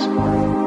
next morning.